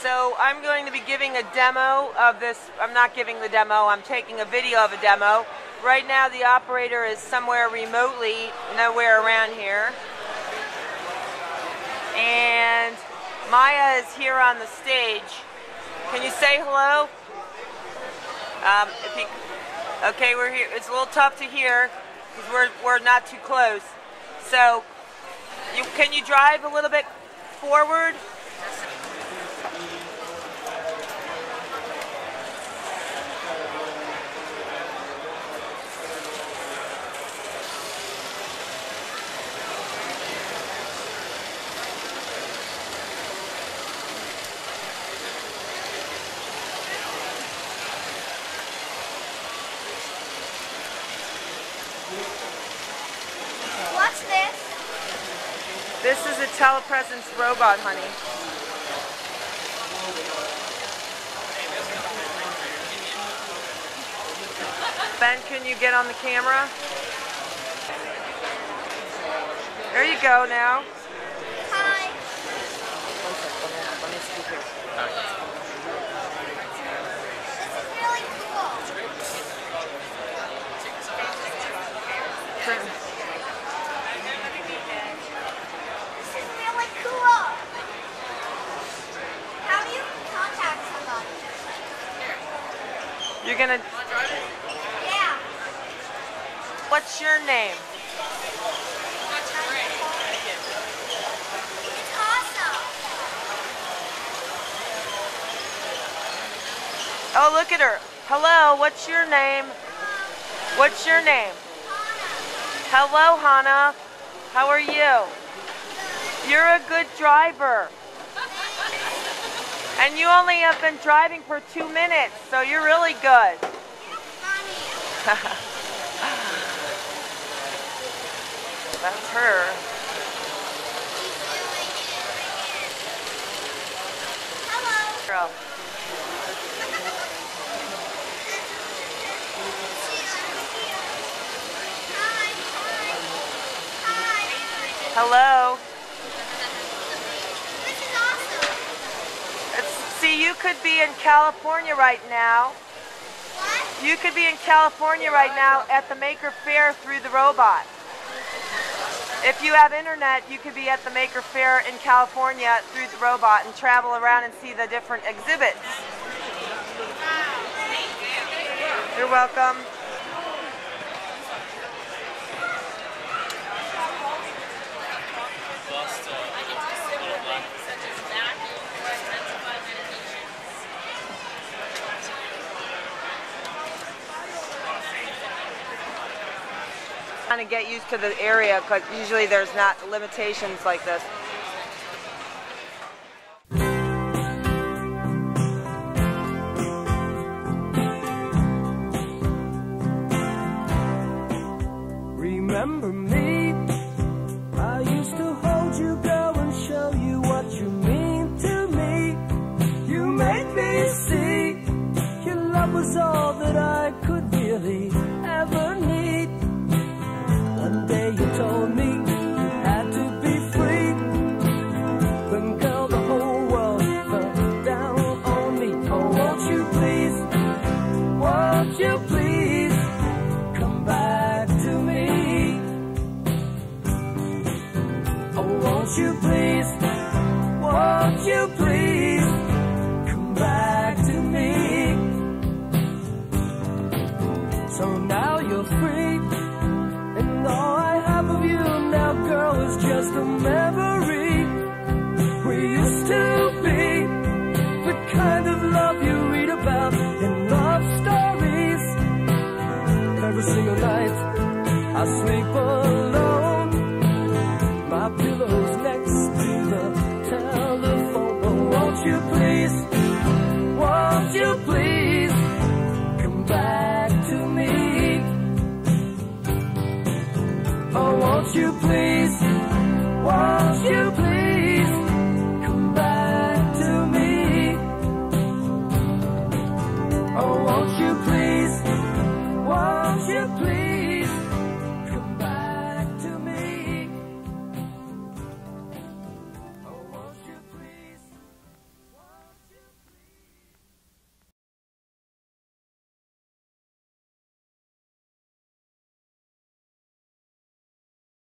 So I'm going to be giving a demo of this. I'm not giving the demo, I'm taking a video of a demo. Right now the operator is somewhere remotely, nowhere around here. And Maya is here on the stage. Can you say hello? Okay, we're here. It's a little tough to hear because we're not too close. So, can you drive a little bit forward? What's this? This is a telepresence robot, honey. Ben, can you get on the camera? There you go now. Hi. This is really cool. You're gonna drive it? Yeah. What's your name? That's great. It's awesome. Oh, look at her. Hello, what's your name? Hello. What's your name? Hanna. Hello, Hanna. How are you? Good. You're a good driver. And you only have been driving for 2 minutes, so you're really good. You're funny. That's her. Hello. Girl. Hi. Hi. Hi. Hello. See, you could be in California right now. What? You could be in California right now at the Maker Faire through the robot. If you have internet, you could be at the Maker Faire in California through the robot and travel around and see the different exhibits. Wow. You're welcome. Trying to get used to the area because usually there's not limitations like this. Remember me? I used to hold you, girl, and show you what you mean to me. You made me see your love was all that I could really ever need. You told me you had to be free, then girl, the whole world fell down on me. Oh, won't you please, come back to me. Oh, won't you please, come back to me. So now you're free, and all girl is just a memory. We used to be the kind of love you read about in love stories. And every single night I sleep alone, my pillow's next to the telephone. Oh, won't you please come back to me. Oh, won't you please